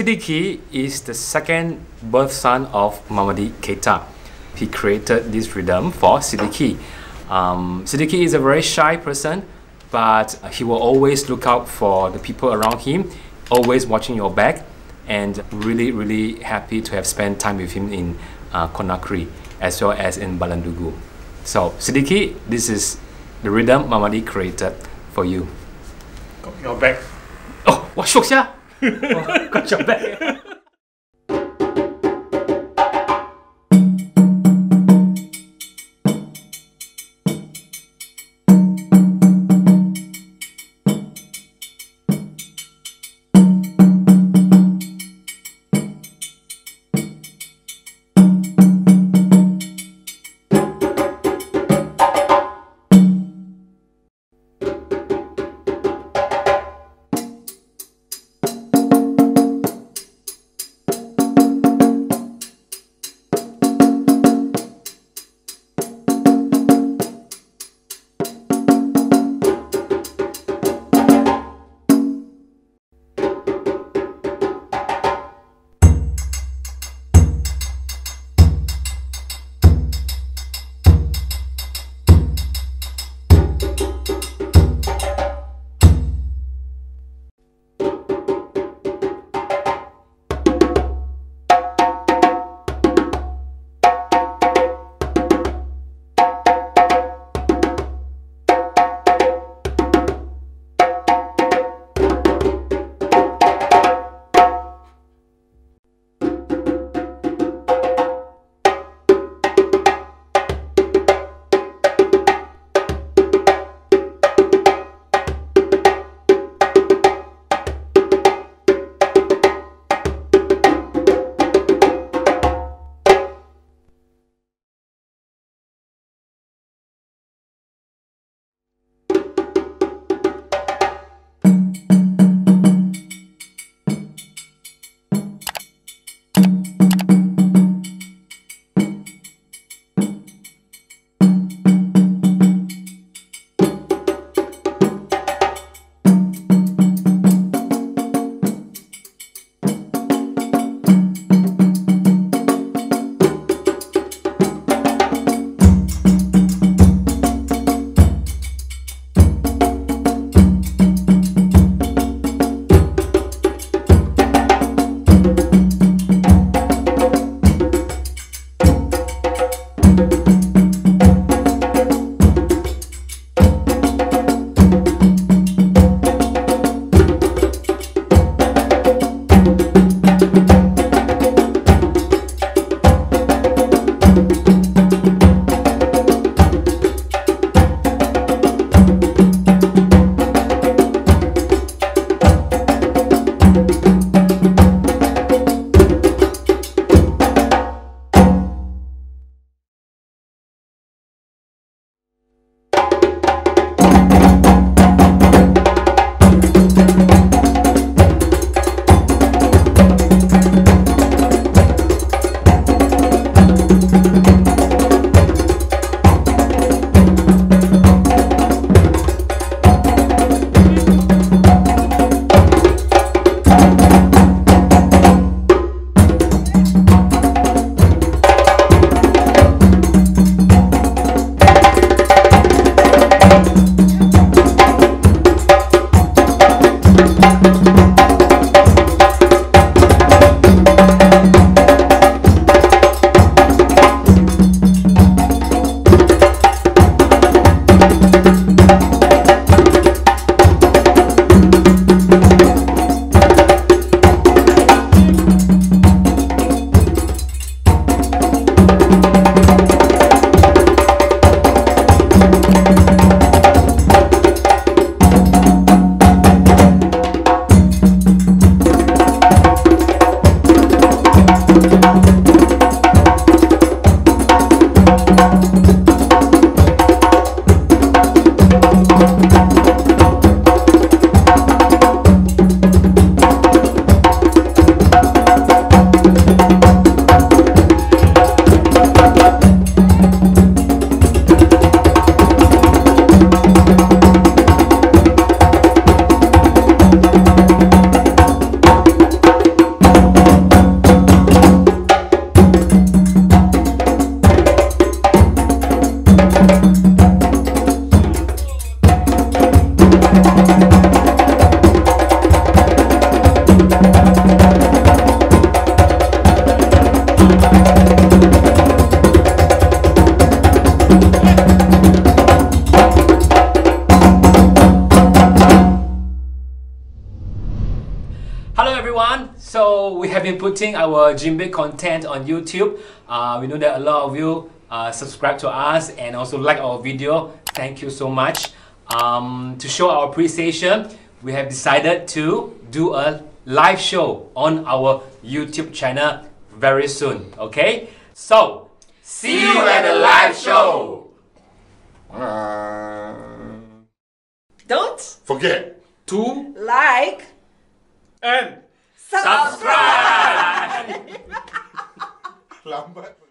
Sidiki is the second birth son of Mamady Keïta. He created this rhythm for Sidiki. Sidiki is a very shy person, but he will always look out for the people around him, always watching your back, and really, really happy to have spent time with him in Conakry as well as in Balandugu. So, Sidiki, this is the rhythm Mamady created for you. Got your back. Oh, what shook ya? Oh, got your back. have been putting our Djembe content on YouTube. We know that a lot of you subscribe to us and also like our video. Thank you so much. To show our appreciation, we have decided to do a live show on our YouTube channel very soon. Okay, so see you at the live show. Don't forget to like and subscribe.